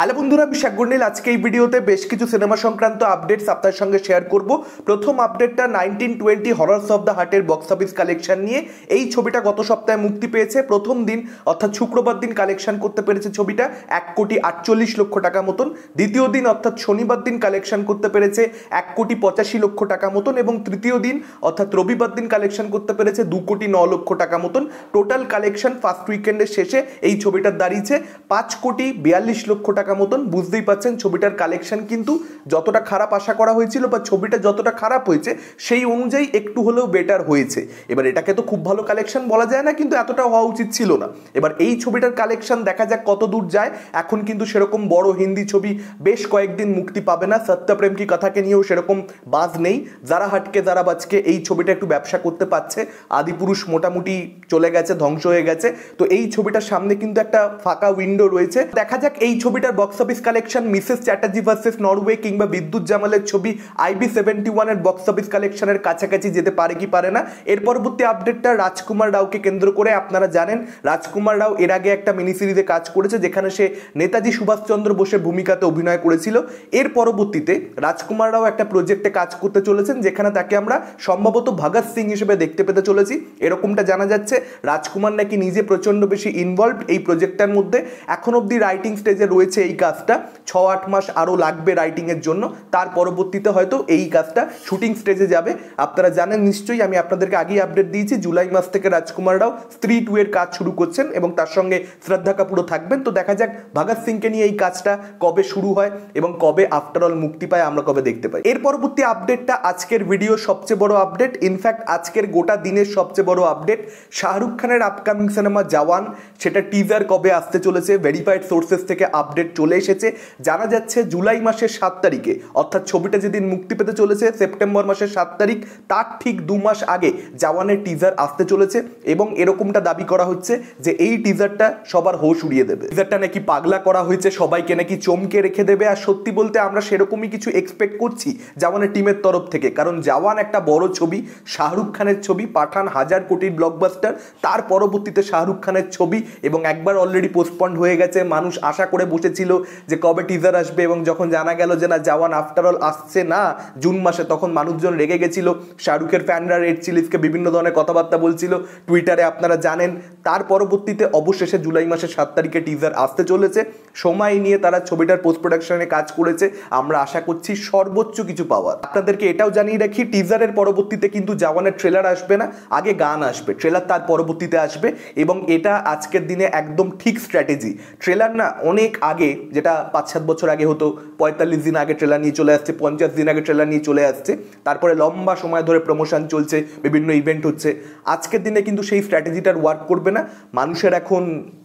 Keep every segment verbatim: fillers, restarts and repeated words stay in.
Hello बंधुरा विशाखगुंडेल आज के भिडियोते बेश किछु सिनेमा संक्रांत आपडेट्स आपनार संगे शेयर करब। प्रथम आपडेटटा nineteen twenty horrors of the हार्टेर बक्स अफिस कलेक्शन निये। एई छविटा गत सप्ताहे मुक्ति पेयेछे, प्रथम दिन अर्थात शुक्रवार दिन कलेक्शन करते पेरेछे छविटा एक कोटी अड़तालीस लक्ष टाका मतन। द्वितीय दिन अर्थात शनिवार दिन कलेक्शन करते पेरेछे एक कोटी पचासी लक्ष टाका मतन एबं तृतीय दिन अर्थात रविवार दिन कलेक्शन करते पेरेछे दो कोटी नौ लक्ष टाका मतन। टोटाल कलेक्शन फार्स्ट उइकेंडेर शेषे एई छविटार दाड़ियेछे पाँच कोटी बयाल्लिस लक्ष। बुझते ही छविटार कलेक्शन किन्तु जतटा खराब आशा करा हयेछिलो बा छविटा जतटा खराब हयेछे सेई अनुयायी एकटू होलेओ बेटार हयेछे। एबार एटाके तो खूब भालो कलेक्शन बला जाय ना, किन्तु एतटा हवा उचित छिलो ना। एबार एई छविटार कलेक्शन देखा जाक कत दूर जाय। एखन किन्तु सेरकम बड़ो हिंदी छवि बेश कयेकदिन मुक्ति पाबे ना। सत्यप्रेम की कथाके नियेओ सेरकम बाज नेई। जारा हाटके जारा बाजके एई छविटा एकटू व्यवसा करते पारछे। आदिपुरुष मोटामुटी चले गेछे, ध्वंस हये गेछे। तो एई छविटार सामने किन्तु एकटा फाका उइंडो रयेछे। देखा जाक एई छविटार box office collection Mrs Chatterjee versus Norway किंबा विद्युत जामालेर छवि आईबी सेवेंटी वन एर बक्स अफिस कलेक्शनेर काछाकाछि जेते पारे कि पारे ना। एर परवर्ती आपडेटटा राजकुमार राव के केंद्र करे। आपनारा जानें राजकुमार राव एर आगे एकटा मिनि सिरिजे काज करेछे जेखाने से नेताजी सुभाष चंद्र बोसेर भूमिकाते अभिनय करेछिलो। एर परवर्तीते राजकुमार राव एकटा प्रोजेक्टे काज करते चलेछेन जेखाने ताके आमरा सम्भवत भगत सिंह हिसेबे देखते पेते चलेछि। एरकमटा जाना जाच्छे। राजकुमार नाकि निजे प्रचंड बेशी इनवल्वड एई प्रोजेक्टटार मध्ये। एखन अब्दि राइटिंग स्टेजे रयेছে। এই কাজটা ছয় আট মাস আরো লাগবে রাইটিং এর জন্য। তার পরবর্তীতে হয়তো এই কাজটা শুটিং স্টেজে যাবে। আপনারা জানেন নিশ্চয়ই, আমি আপনাদেরকে আগেই আপডেট দিয়েছি জুলাই মাস থেকে রাজকুমার রাও স্ত্রী টু এর কাজ শুরু করছেন এবং তার সঙ্গে শ্রদ্ধা কাপুরও থাকবেন। তো দেখা যাক ভগৎ সিংকে নিয়ে এই কাজটা কবে শুরু হয় এবং কবে আফটার অল মুক্তি পায়, আমরা কবে দেখতে পাই। এর পরবর্তী আপডেটটা আজকের ভিডিও সবচেয়ে বড় আপডেট, ইনফ্যাক্ট আজকের গোটা দিনের সবচেয়ে বড় আপডেট। শাহরুখ খানের আপকামিং সিনেমা জওয়ান, সেটা টিজার কবে আসতে চলেছে ভেরিফাইড সোর্সেস থেকে আপডেট চলে এসেছে। জানা যাচ্ছে জুলাই মাসের সাত তারিখে অর্থাৎ ছবিটা যেদিন মুক্তি পেতে চলেছে সেপ্টেম্বর মাসের সাত তারিখ তার ঠিক দু মাস আগে জওয়ানের টিজার আসতে চলেছে এবং এরকমটা দাবি করা হচ্ছে যে এই টিজারটা সবার হোশ উড়িয়ে দেবে। টিজারটা নাকি পাগলা করা হয়েছে, সবাইকে নাকি চমকে রেখে দেবে। আর সত্যি বলতে আমরা সেরকমই কিছু এক্সপেক্ট করছি জওয়ানের টিমের তরফ থেকে, কারণ জওয়ান একটা বড় ছবি, শাহরুখ খানের ছবি, পাঠান হাজার কোটির ব্লকবাস্টার, তার পরবর্তীতে শাহরুখ খানের ছবি এবং একবার অলরেডি পোস্টপন্ড হয়ে গেছে। মানুষ আশা করে বসে ছিল যে কবে টিজার আসবে এবং যখন জানা গেল যে না জওয়ান আফটারঅল আসছে না জুন মাসে, তখন মানুষজন রেগে গেছিল। শাহরুখের ফ্যানরা রেড চিলিজকে বিভিন্ন ধরনের কথাবার্তা বলছিল টুইটারে, আপনারা জানেন। তার পরবর্তীতে অবশেষে জুলাই মাসের সাত তারিখে টিজার আসতে চলেছে। সময় নিয়ে তারা ছবিটার পোস্ট প্রোডাকশনে কাজ করেছে। আমরা আশা করছি সর্বোচ্চ কিছু পাওয়ার। আপনাদেরকে এটাও জানিয়ে রাখি টিজারের পরবর্তীতে কিন্তু জওয়ানের ট্রেলার আসবে না, আগে গান আসবে, ট্রেলার তার পরবর্তীতে আসবে এবং এটা আজকের দিনে একদম ঠিক স্ট্র্যাটেজি। ট্রেলার না অনেক আগে, যেটা পাঁচ সাত বছর আগে হতো, পঁয়তাল্লিশ দিন আগে ট্রেলার নিয়ে চলে আসছে, পঞ্চাশ দিন আগে ট্রেলার নিয়ে চলে আসছে, তারপরে লম্বা সময় ধরে প্রমোশন চলছে, বিভিন্ন ইভেন্ট হচ্ছে। আজকের দিনে কিন্তু সেই স্ট্র্যাটেজিটার ওয়ার্ক করবে না। মানুষের এখন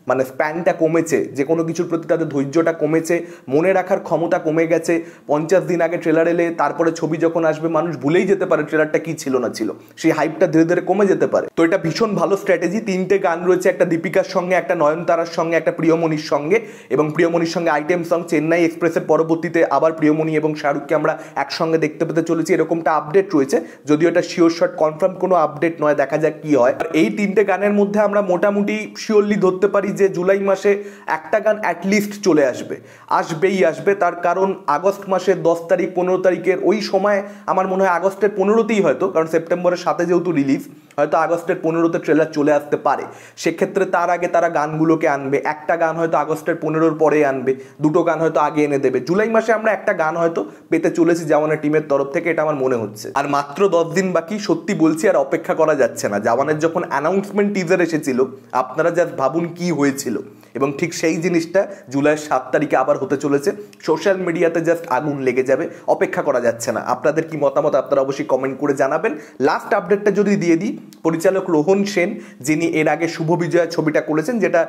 মানে স্প্যানটা কমেছে, যে কোনো কিছুর প্রতি তাদের ধৈর্যটা কমেছে, মনে রাখার ক্ষমতা কমে গেছে। পঞ্চাশ দিন আগে ট্রেলার এলে তারপরে ছবি যখন আসবে মানুষ ভুলেই যেতে পারে ট্রেলারটা কী ছিল না ছিল, সেই হাইপটা ধীরে ধীরে কমে যেতে পারে। তো এটা ভীষণ ভালো স্ট্র্যাটেজি। তিনটে গান রয়েছে, একটা দীপিকার সঙ্গে, একটা নয়নতারার সঙ্গে, একটা প্রিয়মণির সঙ্গে। এবং প্রিয়মণির সঙ্গে আইটেম সং চেন্নাই এক্সপ্রেসের পরবর্তীতে আবার প্রিয়মণি এবং শাহরুখকে আমরা একসঙ্গে দেখতে পেতে চলেছি, এরকমটা আপডেট রয়েছে। যদিও এটা শিওর শট কনফার্ম কোনো আপডেট নয়, দেখা যাক কী হয়। আর এই তিনটে গানের মধ্যে আমরা মোটামুটি শিওরলি ধরতে পারি যে জুলাই মাসে একটা গান অ্যাটলিস্ট চলে আসবে, আসবেই আসবে। তার কারণ আগস্ট মাসের দশ তারিখ পনেরো তারিখের ওই সময়, আমার মনে হয় আগস্টের পনেরোতেই হয়তো, কারণ সেপ্টেম্বরের সাথে যেহেতু রিলিজ, হয়তো আগস্টের পনেরোতে ট্রেলার চলে আসতে পারে। সেক্ষেত্রে তার আগে তারা গানগুলোকে আনবে। একটা গান হয়তো আগস্টের পনেরোর পরে আনবে, দুটো গান হয়তো আগে এনে দেবে। জুলাই মাসে আমরা একটা গান হয়তো পেতে চলেছি জওয়ানের টিমের তরফ থেকে, এটা আমার মনে হচ্ছে। আর মাত্র দশ দিন বাকি, সত্যি বলছি আর অপেক্ষা করা যাচ্ছে না। জওয়ানের যখন অ্যানাউন্সমেন্ট টিজার এসেছিল আপনারা জাস্ট ভাবুন কি হয়েছিল, এবং ঠিক সেই জিনিসটা জুলাইয়ের সাত তারিখে আবার হতে চলেছে। সোশ্যাল মিডিয়াতে জাস্ট আগুন লেগে যাবে, অপেক্ষা করা যাচ্ছে না। আপনাদের কি মতামত আপনারা অবশ্যই কমেন্ট করে জানাবেন। লাস্ট আপডেটটা যদি দিয়ে দিই, পরিচালক রোহন সেন, যিনি এর আগে শুভ বিজয়া ছবিটা করেছেন, যেটা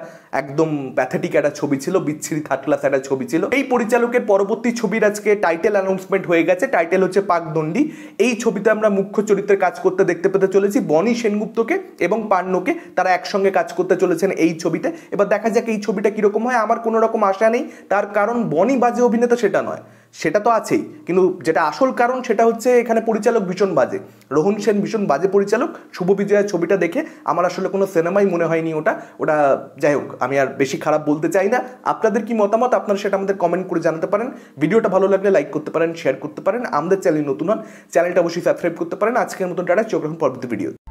একদম প্যাথেটিক একটা ছবি ছিল, বিচ্ছিরি থার্ড ক্লাস একটা ছবি ছিল, এই পরিচালকের পরবর্তী ছবির আজকে টাইটেল অ্যানাউন্সমেন্ট হয়ে গেছে। টাইটেল হচ্ছে পাকদণ্ডী। এই ছবিতে আমরা মুখ্য চরিত্রে কাজ করতে দেখতে পেতে চলেছি বনি সেনগুপ্তকে এবং পান্নকে, তারা একসঙ্গে কাজ করতে চলেছেন এই ছবিতে। এবার দেখা যাক এই ছবিটা কীরকম হয়। আমার কোনো রকম আশা নেই, তার কারণ বনি বাজে অভিনেতা সেটা নয়, সেটা তো আছেই, কিন্তু যেটা আসল কারণ সেটা হচ্ছে এখানে পরিচালক ভীষণ বাজে, রোহন সেন ভীষণ বাজে পরিচালক। শুভ বিজয়ের ছবিটা দেখে আমার আসলে কোনো সিনেমাই মনে হয়নি ওটা ওটা যাই হোক, আমি আর বেশি খারাপ বলতে চাই না। আপনাদের কি মতামত, আপনারা সেটা আমাদের কমেন্ট করে জানাতে পারেন। ভিডিওটা ভালো লাগলে লাইক করতে পারেন, শেয়ার করতে পারেন। আমাদের চ্যানেল নতুন হন, চ্যানেলটা অবশ্যই সাবস্ক্রাইব করতে পারেন। আজকের মতন টাটা, চোখ রাখুন পরবর্তী ভিডিও।